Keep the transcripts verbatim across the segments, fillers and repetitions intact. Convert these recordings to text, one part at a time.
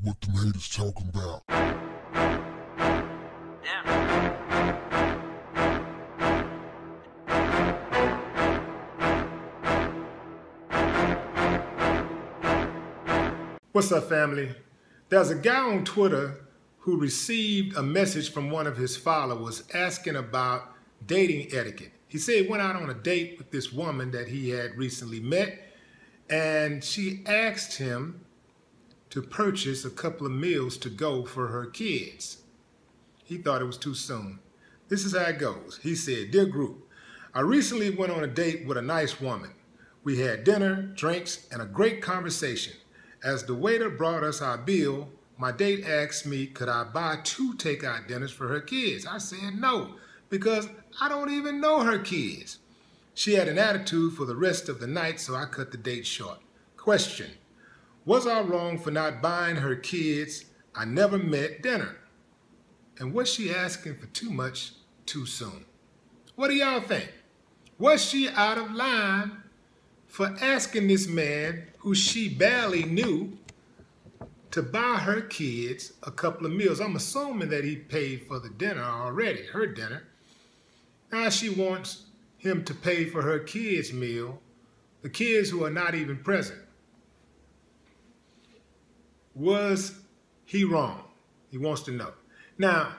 what the haters talking about. Yeah. What's up, family? There's a guy on Twitter who received a message from one of his followers asking about dating etiquette. He said he went out on a date with this woman that he had recently met, and she asked him to purchase a couple of meals to go for her kids. He thought it was too soon. This is how it goes. He said, "Dear group, I recently went on a date with a nice woman. We had dinner, drinks, and a great conversation. As the waiter brought us our bill, my date asked me, could I buy two takeout dinners for her kids? I said no, because I don't even know her kids. She had an attitude for the rest of the night, so I cut the date short. Question, was I wrong for not buying her kids I never met dinner? And was she asking for too much too soon?" What do y'all think? Was she out of line for asking this man who she barely knew to buy her kids a couple of meals? I'm assuming that he paid for the dinner already, her dinner. Now she wants him to pay for her kids' meal, the kids who are not even present. Was he wrong? He wants to know. Now,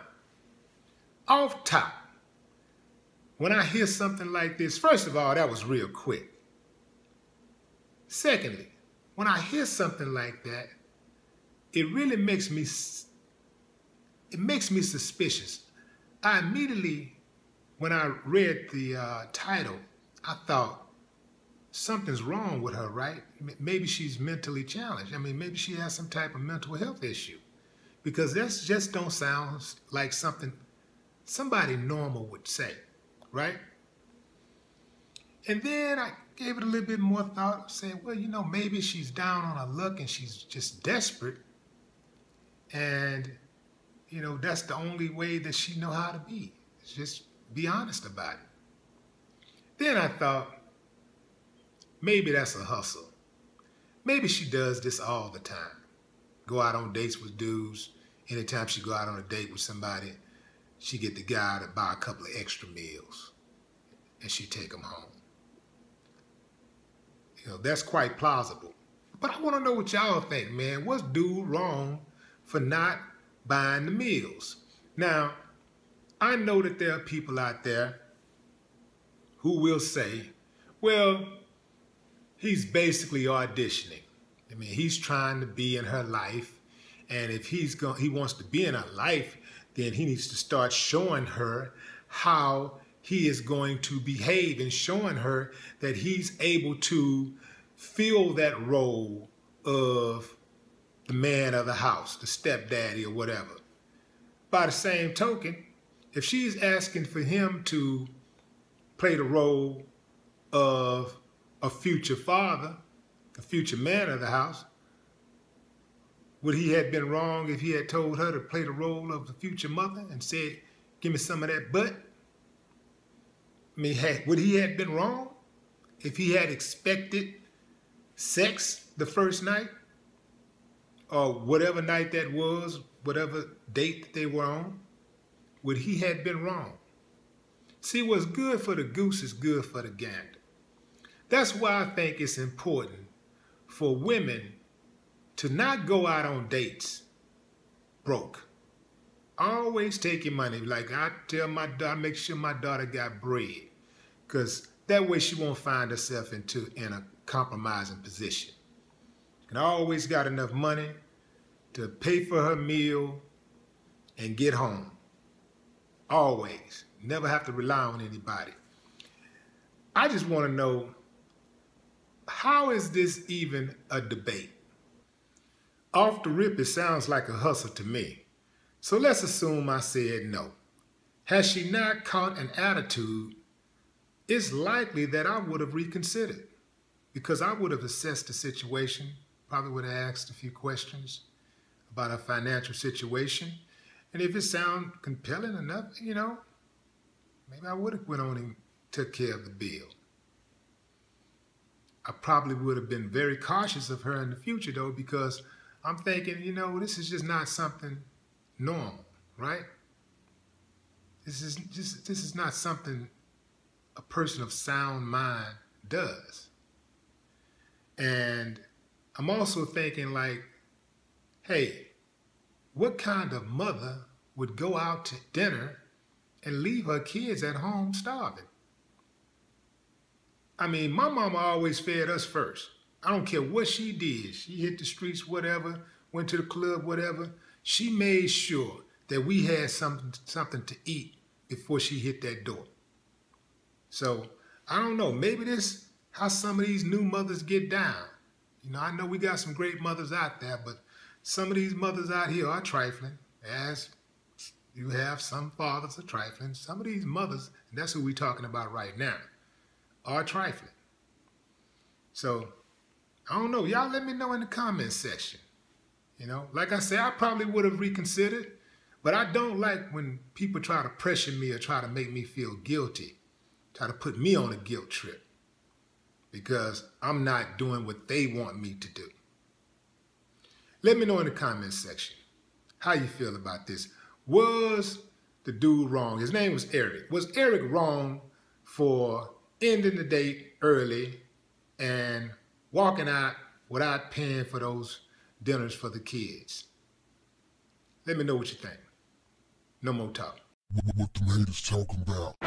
off top, when I hear something like this, first of all, that was real quick. Secondly, when I hear something like that, it really makes me, it makes me suspicious. I immediately, when I read the uh, title, I thought something's wrong with her, right? Maybe she's mentally challenged. I mean, maybe she has some type of mental health issue, because that just don't sound like something somebody normal would say, right? And then I gave it a little bit more thought, saying, well, you know, maybe she's down on her luck and she's just desperate, and, you know, that's the only way that she know how to be. It's just be honest about it. Then I thought, maybe that's a hustle. Maybe she does this all the time. Go out on dates with dudes. Anytime she go out on a date with somebody, she get the guy to buy a couple of extra meals and she take them home. You know, that's quite plausible. But I want to know what y'all think, man. What's dude wrong for not buying the meals? Now, I know that there are people out there who will say, well, he's basically auditioning. I mean, he's trying to be in her life, and if he's going, he wants to be in her life, then he needs to start showing her how he is going to behave and showing her that he's able to fill that role of the man of the house, the stepdaddy or whatever. By the same token, if she's asking for him to play the role of a future father, a future man of the house, would he have been wrong if he had told her to play the role of the future mother and said, give me some of that butt? I mean, had, would he have been wrong if he had expected sex the first night or whatever night that was, whatever date that they were on? Would he had been wrong? See, what's good for the goose is good for the gander. That's why I think it's important for women to not go out on dates broke. Always take your money. Like I tell my daughter, make sure my daughter got bread, because that way she won't find herself into in a compromising position. And I always got enough money to pay for her meal and get home. Always. Never have to rely on anybody. I just want to know, how is this even a debate? Off the rip, it sounds like a hustle to me. So let's assume I said no. Had she not caught an attitude, it's likely that I would have reconsidered, because I would have assessed the situation, probably would have asked a few questions about her financial situation. And if it sounded compelling enough, you know, maybe I would have went on and took care of the bill. I probably would have been very cautious of her in the future, though, because I'm thinking, you know, this is just not something normal, right? This is just, this is not something a person of sound mind does. And I'm also thinking, like, hey, what kind of mother would go out to dinner and leave her kids at home starving? I mean, my mama always fed us first. I don't care what she did. She hit the streets, whatever, went to the club, whatever. She made sure that we had something, something to eat before she hit that door. So I don't know, maybe this how some of these new mothers get down. You know, I know we got some great mothers out there, but some of these mothers out here are trifling, as you have some fathers are trifling. Some of these mothers, and that's who we're talking about right now, are trifling. So I don't know. Y'all let me know in the comment section. You know, like I said, I probably would have reconsidered, but I don't like when people try to pressure me or try to make me feel guilty, try to put me on a guilt trip because I'm not doing what they want me to do. Let me know in the comment section how you feel about this. Was the dude wrong? His name was Eric. Was Eric wrong for ending the date early and walking out without paying for those dinners for the kids? Let me know what you think. No more talk. What, what, what them haters talking about?